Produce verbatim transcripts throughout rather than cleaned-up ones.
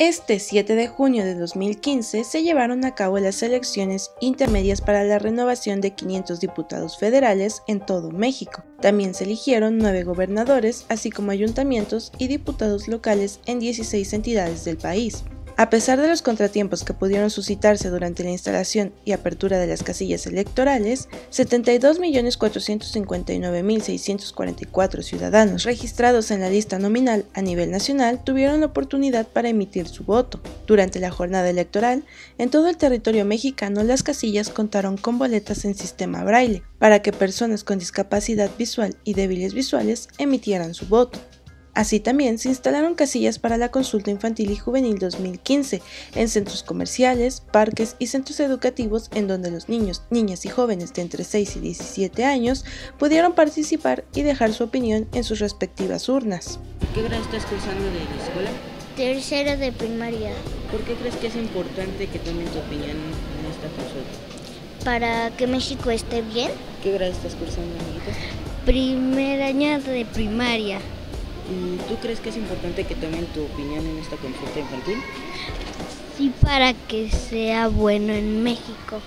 Este siete de junio de dos mil quince se llevaron a cabo las elecciones intermedias para la renovación de quinientos diputados federales en todo México. También se eligieron nueve gobernadores, así como ayuntamientos y diputados locales en dieciséis entidades del país. A pesar de los contratiempos que pudieron suscitarse durante la instalación y apertura de las casillas electorales, setenta y dos millones cuatrocientos cincuenta y nueve mil seiscientos cuarenta y cuatro ciudadanos registrados en la lista nominal a nivel nacional tuvieron la oportunidad para emitir su voto. Durante la jornada electoral, en todo el territorio mexicano las casillas contaron con boletas en sistema Braille para que personas con discapacidad visual y débiles visuales emitieran su voto. Así también se instalaron casillas para la Consulta Infantil y Juvenil dos mil quince en centros comerciales, parques y centros educativos en donde los niños, niñas y jóvenes de entre seis y diecisiete años pudieron participar y dejar su opinión en sus respectivas urnas. ¿Qué grado estás cursando de la escuela? Tercero de primaria. ¿Por qué crees que es importante que tomen tu opinión en esta consulta? Para que México esté bien. ¿Qué grado estás cursando, amiguita? Primer año de primaria. ¿Tú crees que es importante que tomen tu opinión en esta consulta infantil? Sí, para que sea bueno en México.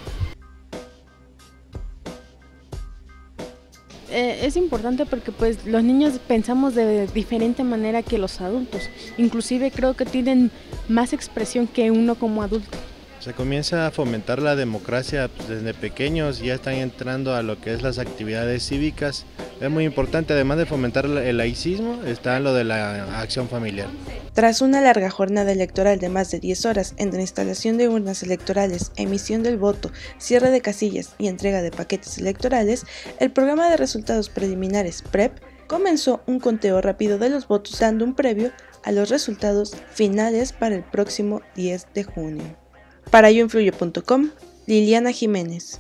Eh, es importante porque pues los niños pensamos de diferente manera que los adultos. Inclusive creo que tienen más expresión que uno como adulto. Se comienza a fomentar la democracia pues, desde pequeños, ya están entrando a lo que es las actividades cívicas. Es muy importante, además de fomentar el laicismo, está lo de la acción familiar. Tras una larga jornada electoral de más de diez horas entre instalación de urnas electorales, emisión del voto, cierre de casillas y entrega de paquetes electorales, el Programa de Resultados Preliminares PREP comenzó un conteo rápido de los votos dando un previo a los resultados finales para el próximo diez de junio. Para yo influyo punto com, Liliana Jiménez.